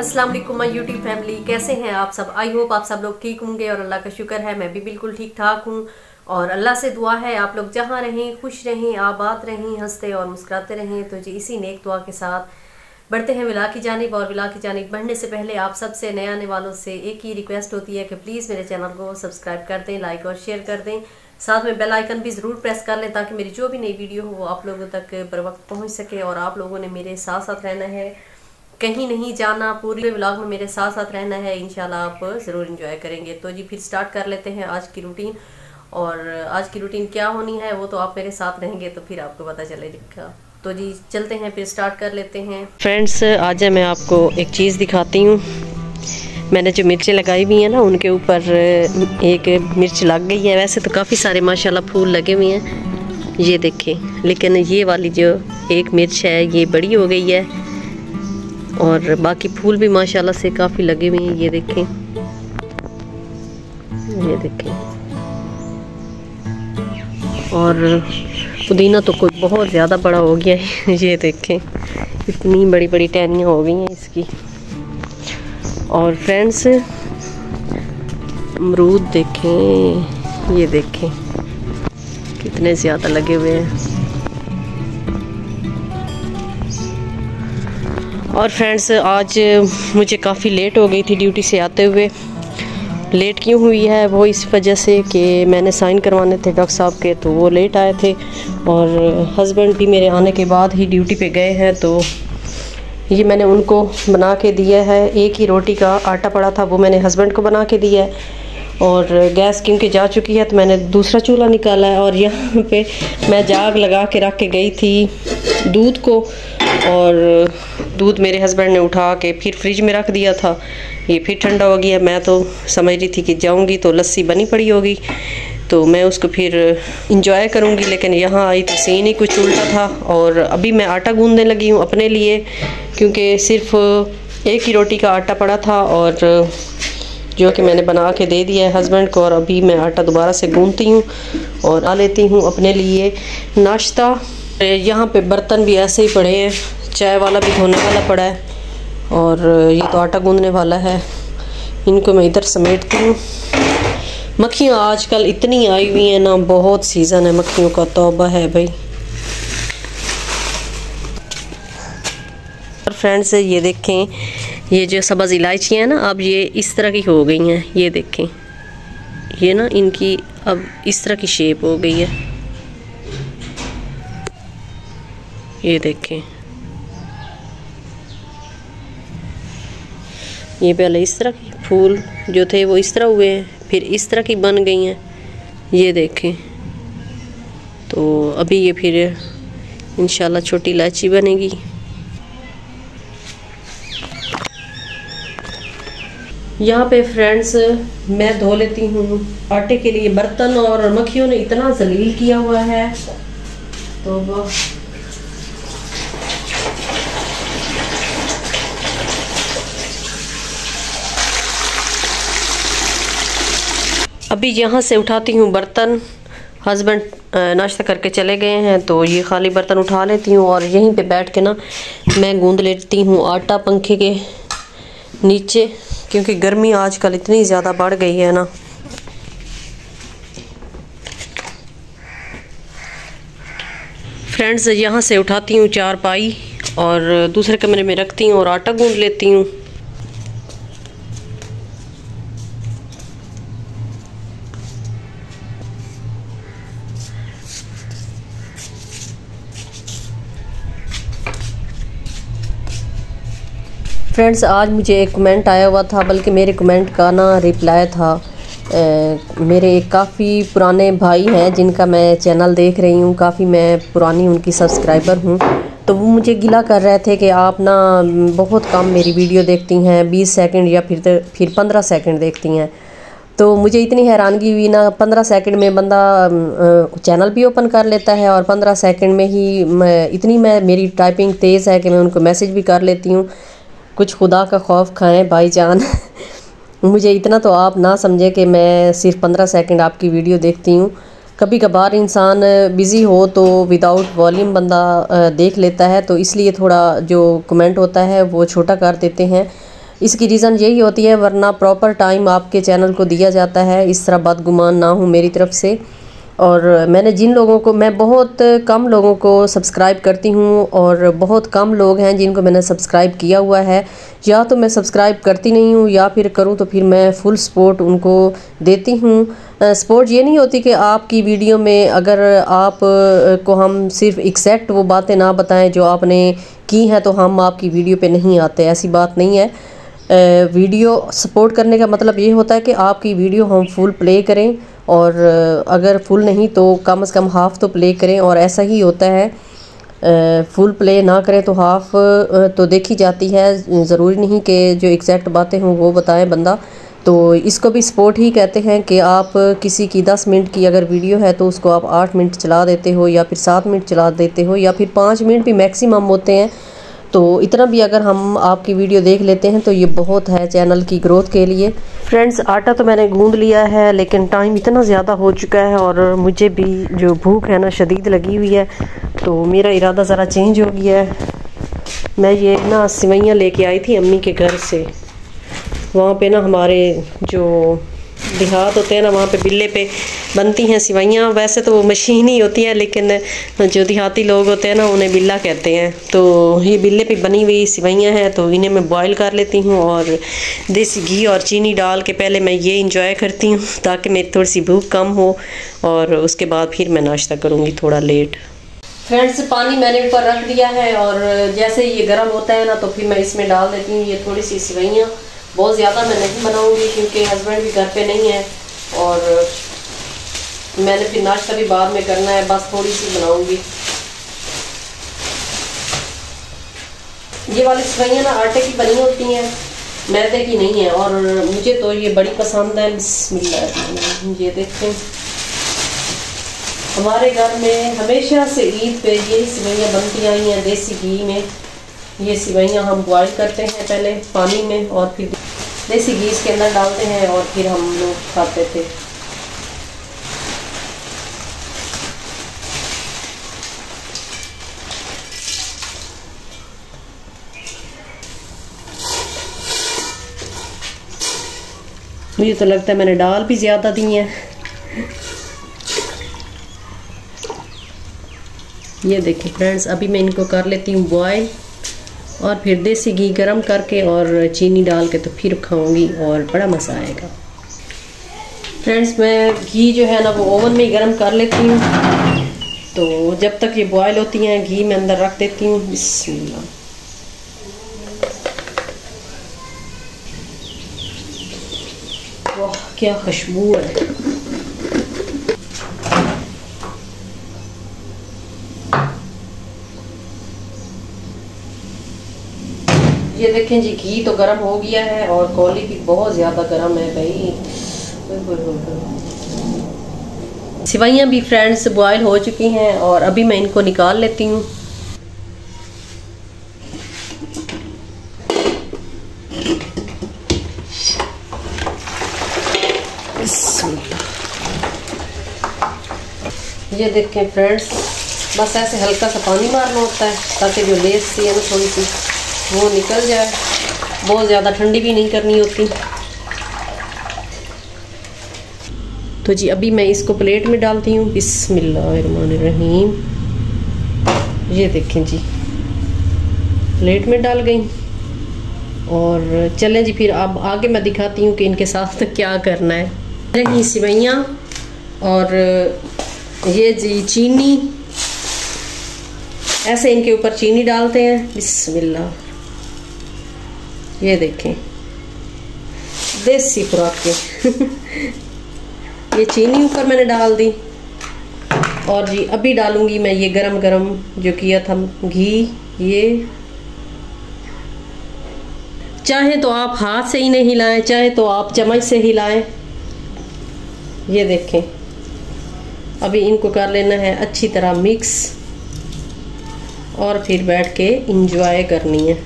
अस्सलाम वालेकुम my YouTube family, कैसे हैं आप सब। आई होप आप सब लोग ठीक होंगे और अल्लाह का शुक्र है मैं भी बिल्कुल ठीक ठाक हूँ। और अल्लाह से दुआ है आप लोग जहाँ रहें खुश रहें, आबाद रहें, हंसते और मुस्कुराते रहें। तो जी इसी नेक दुआ के साथ बढ़ते हैं विला की जानिब। और विला की जानिब बढ़ने से पहले आप सबसे नए आने वालों से एक ही रिक्वेस्ट होती है कि प्लीज़ मेरे चैनल को सब्सक्राइब कर दें, लाइक और शेयर कर दें, साथ में बेल आइकन भी ज़रूर प्रेस कर लें ताकि मेरी जो भी नई वीडियो हो वो आप लोगों तक बर वक्त पहुँच सके। और आप लोगों ने मेरे साथ साथ रहना है, कहीं नहीं जाना, पूरे व्लॉग में मेरे साथ साथ रहना है। इंशाल्लाह आप ज़रूर एंजॉय करेंगे। तो जी फिर स्टार्ट कर लेते हैं आज की रूटीन। और आज की रूटीन क्या होनी है वो तो आप मेरे साथ रहेंगे तो फिर आपको पता चलेगा। तो जी चलते हैं फिर स्टार्ट कर लेते हैं। फ्रेंड्स आज मैं आपको एक चीज़ दिखाती हूँ। मैंने जो मिर्चें लगाई हुई हैं ना उनके ऊपर एक मिर्च लग गई है। वैसे तो काफ़ी सारे माशाल्लाह फूल लगे हुए हैं, ये देखें, लेकिन ये वाली जो एक मिर्च है ये बड़ी हो गई है और बाकी फूल भी माशाल्लाह से काफ़ी लगे हुए हैं। ये देखें, ये देखें। और पुदीना तो कोई बहुत ज़्यादा बड़ा हो गया है, ये देखें इतनी बड़ी बड़ी टहनियाँ हो गई हैं इसकी। और फ्रेंड्स अमरूद देखें, ये देखें कितने ज़्यादा लगे हुए हैं। और फ्रेंड्स आज मुझे काफ़ी लेट हो गई थी ड्यूटी से आते हुए। लेट क्यों हुई है वो इस वजह से कि मैंने साइन करवाने थे डॉक्टर साहब के, तो वो लेट आए थे। और हस्बैंड भी मेरे आने के बाद ही ड्यूटी पे गए हैं। तो ये मैंने उनको बना के दिया है, एक ही रोटी का आटा पड़ा था वो मैंने हस्बैंड को बना के दिया है। और गैस क्योंकि जा चुकी है तो मैंने दूसरा चूल्हा निकाला है। और यहाँ पे मैं जाग लगा के रख के गई थी दूध को, और दूध मेरे हस्बैंड ने उठा के फिर फ्रिज में रख दिया था, ये फिर ठंडा हो गया। मैं तो समझ रही थी कि जाऊंगी तो लस्सी बनी पड़ी होगी तो मैं उसको फिर इंजॉय करूंगी, लेकिन यहाँ आई तो सीन ही कुछ उल्टा था। और अभी मैं आटा गूंदने लगी हूँ अपने लिए, क्योंकि सिर्फ एक ही रोटी का आटा पड़ा था और जो कि मैंने बना के दे दिया है हस्बैंड को। और अभी मैं आटा दोबारा से गूंथती हूँ और आ लेती हूँ अपने लिए नाश्ता। यहाँ पे बर्तन भी ऐसे ही पड़े हैं, चाय वाला भी धोने वाला पड़ा है और ये तो आटा गूंदने वाला है। इनको मैं इधर समेटती हूँ। मक्खियाँ आजकल इतनी आई हुई हैं ना, बहुत सीज़न है मक्खियों का, तौबा है भाई। और फ्रेंड्स ये देखें, ये जो सब्ज़ इलायची है ना अब ये इस तरह की हो गई हैं, ये देखें, ये ना इनकी अब इस तरह की शेप हो गई है, ये देखें। ये पहले इस तरह की फूल जो थे वो इस तरह हुए हैं, फिर इस तरह की बन गई हैं, ये देखें। तो अभी ये फिर इंशाल्लाह छोटी इलायची बनेगी। यहाँ पे फ्रेंड्स मैं धो लेती हूँ आटे के लिए बर्तन। और मक्खियों ने इतना जलील किया हुआ है तो अभी यहाँ से उठाती हूँ बर्तन। हस्बैंड नाश्ता करके चले गए हैं तो ये खाली बर्तन उठा लेती हूँ और यहीं पे बैठ के ना मैं गूंद लेती हूँ आटा पंखे के नीचे, क्योंकि गर्मी आजकल इतनी ज़्यादा बढ़ गई है ना। फ्रेंड्स यहाँ से उठाती हूँ चारपाई और दूसरे कमरे में रखती हूँ और आटा गूंद लेती हूँ। फ्रेंड्स आज मुझे एक कमेंट आया हुआ था, बल्कि मेरे कमेंट का ना रिप्लाई था। मेरे काफ़ी पुराने भाई हैं जिनका मैं चैनल देख रही हूँ, काफ़ी मैं पुरानी उनकी सब्सक्राइबर हूँ। तो वो मुझे गिला कर रहे थे कि आप ना बहुत कम मेरी वीडियो देखती हैं, 20 सेकंड या फिर 15 सेकंड देखती हैं। तो मुझे इतनी हैरानगी हुई ना, 15 सेकंड में बंदा चैनल भी ओपन कर लेता है और 15 सेकंड में ही मेरी टाइपिंग तेज़ है कि मैं उनको मैसेज भी कर लेती हूँ। कुछ खुदा का खौफ खाएं भाईजान। मुझे इतना तो आप ना समझें कि मैं सिर्फ 15 सेकंड आपकी वीडियो देखती हूँ। कभी कभार इंसान बिज़ी हो तो विदाउट वॉल्यूम बंदा देख लेता है, तो इसलिए थोड़ा जो कमेंट होता है वो छोटा कर देते हैं। इसकी रीज़न यही होती है, वरना प्रॉपर टाइम आपके चैनल को दिया जाता है। इस तरह बदगुमान ना हो मेरी तरफ़ से। और मैंने जिन लोगों को, मैं बहुत कम लोगों को सब्सक्राइब करती हूँ और बहुत कम लोग हैं जिनको मैंने सब्सक्राइब किया हुआ है। या तो मैं सब्सक्राइब करती नहीं हूँ या फिर करूँ तो फिर मैं फुल सपोर्ट उनको देती हूँ। सपोर्ट ये नहीं होती कि आपकी वीडियो में अगर आप को हम सिर्फ एक्सेक्ट वो बातें ना बताएं जो आपने की हैं तो हम आपकी वीडियो पे नहीं आते, ऐसी बात नहीं है। वीडियो सपोर्ट करने का मतलब ये होता है कि आपकी वीडियो हम फुल प्ले करें, और अगर फुल नहीं तो कम से कम हाफ़ तो प्ले करें। और ऐसा ही होता है, फुल प्ले ना करें तो हाफ़ तो देखी जाती है। ज़रूरी नहीं कि जो एग्जैक्ट बातें हों वो बताएं बंदा, तो इसको भी सपोर्ट ही कहते हैं। कि आप किसी की 10 मिनट की अगर वीडियो है तो उसको आप 8 मिनट चला देते हो, या फिर 7 मिनट चला देते हो, या फिर 5 मिनट भी मैक्सिमम होते हैं। तो इतना भी अगर हम आपकी वीडियो देख लेते हैं तो ये बहुत है चैनल की ग्रोथ के लिए। फ्रेंड्स, आटा तो मैंने गूंद लिया है, लेकिन टाइम इतना ज़्यादा हो चुका है और मुझे भी जो भूख है ना शदीद लगी हुई है। तो मेरा इरादा ज़रा चेंज हो गया है। मैं ये ना सिवैयाँ लेके आई थी अम्मी के घर से। वहाँ पे ना हमारे जो देहात होते हैं ना, वहाँ पे बिल्ले पे बनती हैं सिवैयाँ। वैसे तो वो मशीन ही होती है, लेकिन जो देहाती लोग होते हैं ना उन्हें बिल्ला कहते हैं। तो ये बिल्ले पे बनी हुई सिवैयाँ हैं, तो इन्हें मैं बॉईल कर लेती हूँ और देसी घी और चीनी डाल के पहले मैं ये इंजॉय करती हूँ, ताकि मेरी थोड़ी सी भूख कम हो, और उसके बाद फिर मैं नाश्ता करूँगी थोड़ा लेट। फ्रेंड्स, पानी मैंने ऊपर रख दिया है और जैसे ये गर्म होता है ना तो फिर मैं इसमें डाल देती हूँ ये थोड़ी सी सिवैयाँ। बहुत ज़्यादा मैं नहीं बनाऊंगी क्योंकि हस्बैंड भी घर पे नहीं है और मैंने फिर नाश्ता भी बाद में करना है, बस थोड़ी सी बनाऊंगी। ये वाली सिवैयाँ ना आटे की बनी होती हैं, मैदे की नहीं है, और मुझे तो ये बड़ी पसंद है। बिस्मिल्लाह, ये देखें, हमारे घर में हमेशा से ईद पे ये सिवैयाँ बनती आई हैं देसी घी में। ये सिवैयाँ हम बॉयल करते हैं पहले पानी में और फिर देसी घी इसके अंदर डालते हैं और फिर हम लोग खाते थे। मुझे तो लगता है मैंने दाल भी ज़्यादा दी है। ये देखिए फ्रेंड्स, अभी मैं इनको कर लेती हूँ बॉयल और फिर देसी घी गरम करके और चीनी डाल के तो फिर खाऊंगी और बड़ा मज़ा आएगा। फ्रेंड्स, मैं घी जो है ना वो ओवन में गरम कर लेती हूँ, तो जब तक ये बॉयल होती हैं घी में अंदर रख देती हूँ। बिस्मिल्लाह, वाह क्या खुशबू है। ये देखें जी, घी तो गर्म हो गया है और कौली भी बहुत ज़्यादा गर्म है भाई। सिवैयाँ भी फ्रेंड्स बॉयल हो चुकी हैं और अभी मैं इनको निकाल लेती हूँ। ये देखें फ्रेंड्स, बस ऐसे हल्का सा पानी मारना होता है ताकि जो लेस सी है ना थोड़ी सी वो निकल जाए। बहुत ज़्यादा ठंडी भी नहीं करनी होती। तो जी अभी मैं इसको प्लेट में डालती हूँ। बिस्मिल्लाहिर्रहमानिर्रहीम, ये देखें जी प्लेट में डाल गई। और चलें जी फिर अब आगे मैं दिखाती हूँ कि इनके साथ क्या करना है। रही सिवैयाँ और ये जी चीनी, ऐसे इनके ऊपर चीनी डालते हैं। बिस्मिल्लाह, ये देखें देसी खुराक के ये चीनी ऊपर मैंने डाल दी। और जी अभी डालूंगी मैं ये गरम गरम जो किया था घी। ये चाहे तो आप हाथ से ही नहीं हिलाएं, चाहे तो आप चम्मच से हिलाएं। ये देखें, अभी इनको कर लेना है अच्छी तरह मिक्स और फिर बैठ के इंजॉय करनी है।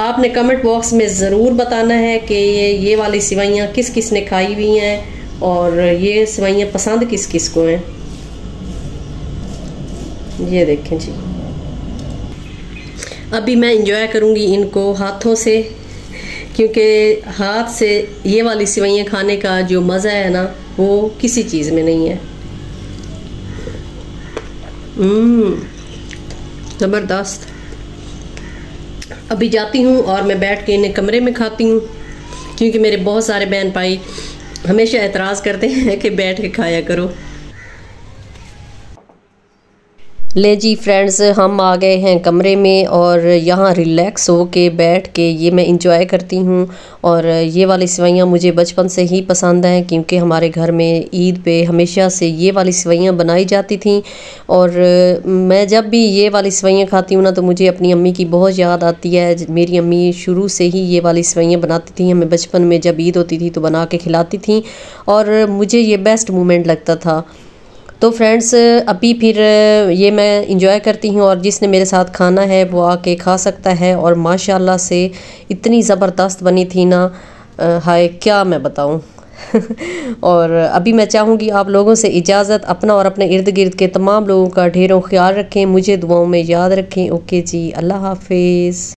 आपने कमेंट बॉक्स में ज़रूर बताना है कि ये वाली सिवैयाँ किस किस ने खाई हुई हैं और ये सिवैयाँ पसंद किस किस को हैं। ये देखें जी, अभी मैं इंजॉय करूँगी इनको हाथों से, क्योंकि हाथ से ये वाली सिवैयाँ खाने का जो मज़ा है ना वो किसी चीज़ में नहीं है। ज़बरदस्त। अभी जाती हूँ और मैं बैठ के इन्हें कमरे में खाती हूँ, क्योंकि मेरे बहुत सारे बहन भाई हमेशा एतराज़ करते हैं कि बैठ के खाया करो। ले जी फ्रेंड्स, हम आ गए हैं कमरे में और यहाँ रिलैक्स हो के बैठ के ये मैं इंजॉय करती हूँ। और ये वाली सिवैयाँ मुझे बचपन से ही पसंद हैं, क्योंकि हमारे घर में ईद पे हमेशा से ये वाली सिवैयाँ बनाई जाती थीं। और मैं जब भी ये वाली सिवैयाँ खाती हूँ ना तो मुझे अपनी अम्मी की बहुत याद आती है। मेरी अम्मी शुरू से ही ये वाली सिवैयाँ बनाती थी, हमें बचपन में जब ईद होती थी तो बना के खिलाती थी, और मुझे ये बेस्ट मोमेंट लगता था। तो फ्रेंड्स अभी फिर ये मैं इंजॉय करती हूँ, और जिसने मेरे साथ खाना है वो आके खा सकता है। और माशाल्लाह से इतनी ज़बरदस्त बनी थी ना, हाय क्या मैं बताऊँ। और अभी मैं चाहूँगी आप लोगों से इजाज़त। अपना और अपने इर्द गिर्द के तमाम लोगों का ढेरों ख्याल रखें, मुझे दुआओं में याद रखें। ओके जी, अल्लाह हाफिज़।